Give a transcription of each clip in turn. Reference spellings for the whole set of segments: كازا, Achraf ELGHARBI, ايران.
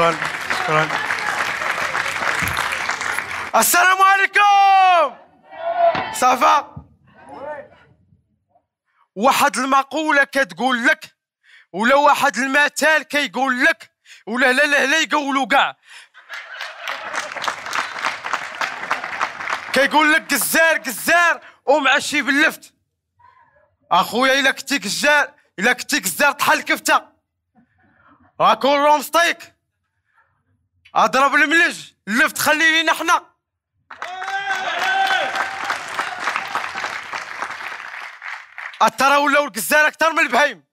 شكرا شكرا. السلام عليكم. صافا، واحد المقولة كتقول لك ولا واحد المثال كيقول لك ولا لا لا لا يقولوا كاع، كيقول لك جزار جزار ومع شي بلفت. اخويا الا كنتي جزار، الا كنتي جزار طحال الكفته، اكل رومستيك، اضرب الملج، اللفت خليه لينا حنا. الترا ولاو الجزار اكثر من البهيم.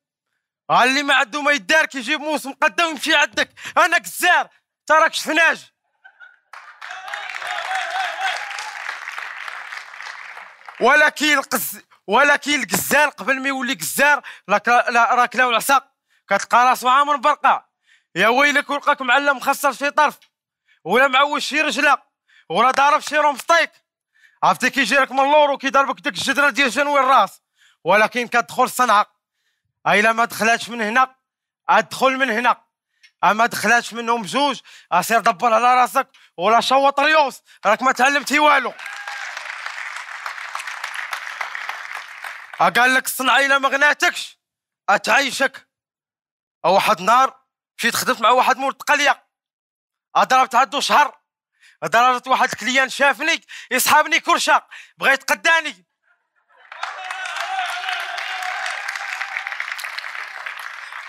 اللي ما عنده ما يدار كيجيب موس مقدا ويمشي عندك، انا جزار تراك شفناج. ولكن الجزار قبل ما يولي جزار راه كلاو العصا، كتلقى راسو عامر برقه، يا ويلك ولقاك معلم مخسر شي طرف ولا معوج شي رجله ولا ضارب شي رومسطيك، عرفتي كيجي لك من اللور وكيضربك ديك الجدره ديال جنوي الراس. ولكن كتدخل صنعاء، الا ما دخلاتش من هنا ادخل من هنا، اما دخلاتش منهم بجوج اسير دبر على راسك ولا شوط ريوس، راك ما تعلمتي والو. قال لك الصنعاء الا ما غناتكش اتعيشك. واحد النهار مشيت خدمت مع واحد مول التقليه، ضربت عندو شهر، ضربت واحد الكليان شافني يصحابني كرشه بغا يتقداني،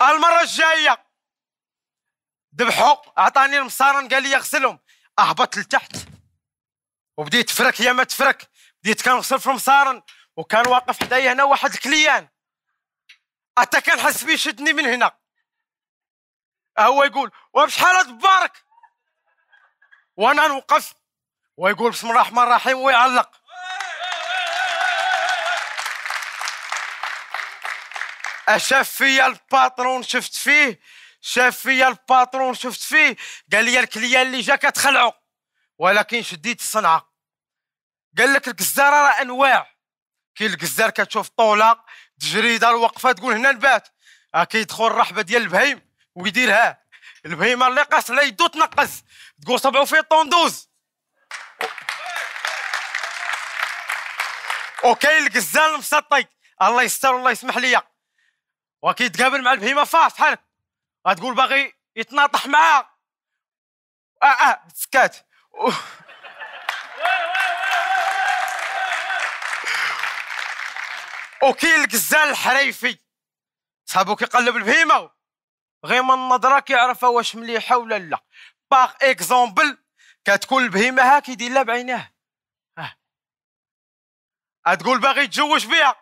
المره الجايه ذبحو عطاني المصارن قال لي اغسلهم، اهبط لتحت وبديت تفرك يا ما تفرك، بديت كنغسل في المصارن وكان واقف حدايا هنا واحد الكليان، حتى كنحس بيه شدني من هنا، هو يقول وبشحال هاد بارك، وانا نوقف ويقول بسم الله الرحمن الرحيم ويعلق. شاف فيا الباترون شفت فيه، شاف فيا الباترون شفت فيه، قال لي الكليان اللي جا كتخلعو. ولكن شديت الصنعه، قال لك الجزاره راه انواع، كاين الجزار كتشوف طوله تجريده الوقفه تقول هنا نبات، كيدخل الرحبه ديال البهيم ويديرها، البهيمه اللي قاس على يدو تنقص تقول صبعو فيه طوندوز. وكاين الجزار المسطي الله يستر والله يسمح ليا، وكيتقابل مع البهيمه فاس بحالك غتقول باغي يتناطح معاها، سكات. وكاين الجزال الحريفي، صاحبو كيقلب البهيمه غير من النظره كيعرفها واش مليحه ولا لا. باغ اكزومبل كتكون البهيمه ها كيدير لها بعيناه، تقول باغي يتزوج بها،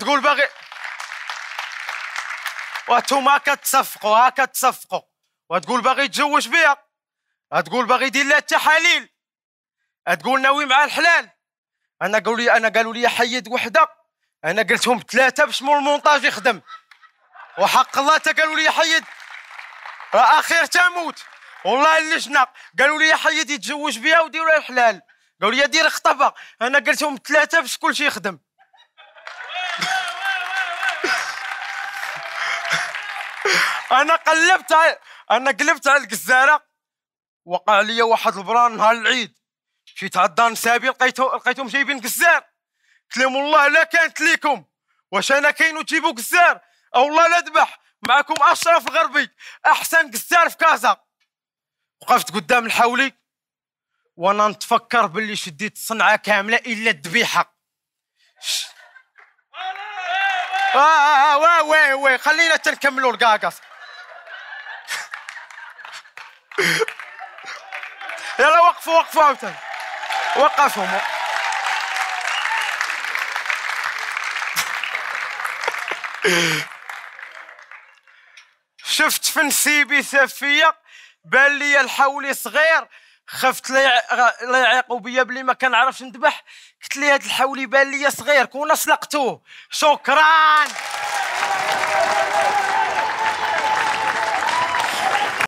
تقول باغي، وانتوما كتصفقوا ها كتصفقوا، وتقول باغي يتزوج بها، تقول باغي يدير لها التحاليل، تقول ناوي مع الحلال. انا قالوا لي حيد وحده، انا قلتهم ثلاثه باش مول المونتاج يخدم، وحق الله تا قالوا لي حيد راه اخير تموت والله اللجنه، قالوا لي حيد يتزوج بها وديروا لها الحلال، قالوا لي دير خطبه، انا قلتهم ثلاثه باش كلشي يخدم. انا قلبت على الجزاره، وقع لي واحد البران نهار العيد، مشيت عالدار سابي لقيتهم جايبين جزار، قلت لهم والله لا كانت ليكم، واش انا كاين وتجيبوا جزار؟ او والله لا ذبح معكم اشرف الغربي احسن جزار في كازا. وقفت قدام الحولي وانا نتفكر باللي شديت صنعاء كامله الا الذبيحه. وي خلينا تنكملوا الكاكاس. يلا وقفوا عاوتاني، وقفهم. شفت في نسيبي سفيه بان لي الحولي صغير، خفت لا يعيقوا بيا بلي ما كنعرفش نذبح، قلت لي هاد الحولي بان لي صغير كون سلقتوه. شكرا.